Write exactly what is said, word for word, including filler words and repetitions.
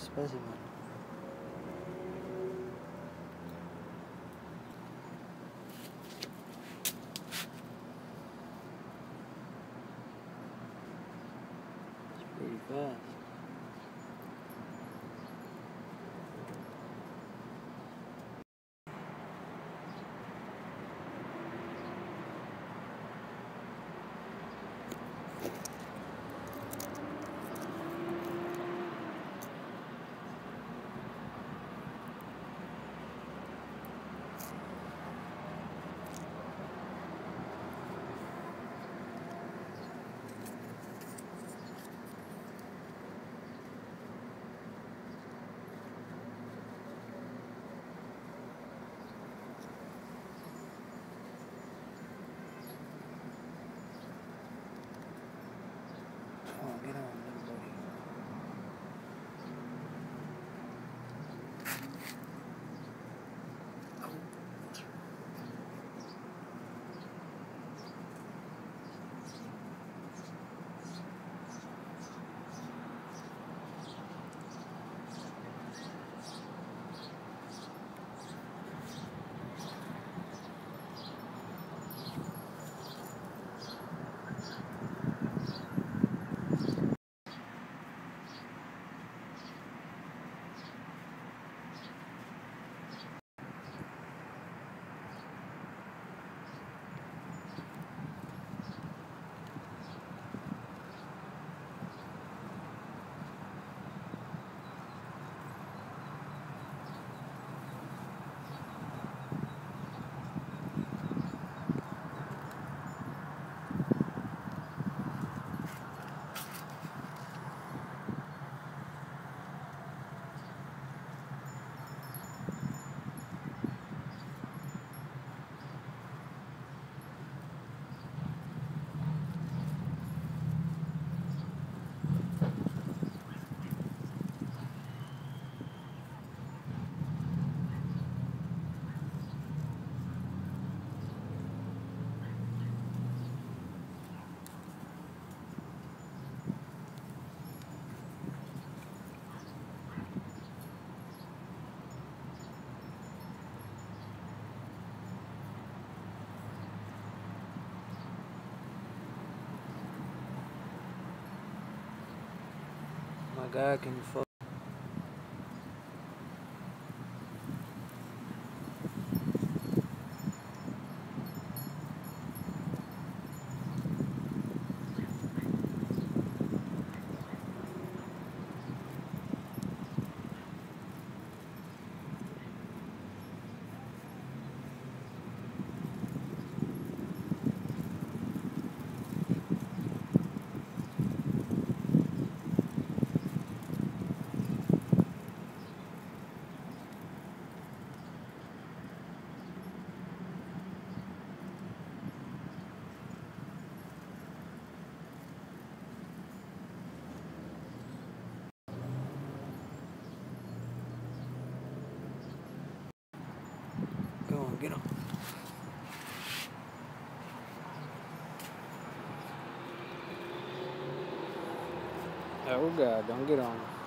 specimen. It's pretty fast. God, can you focus? Get on. Oh God, don't get on.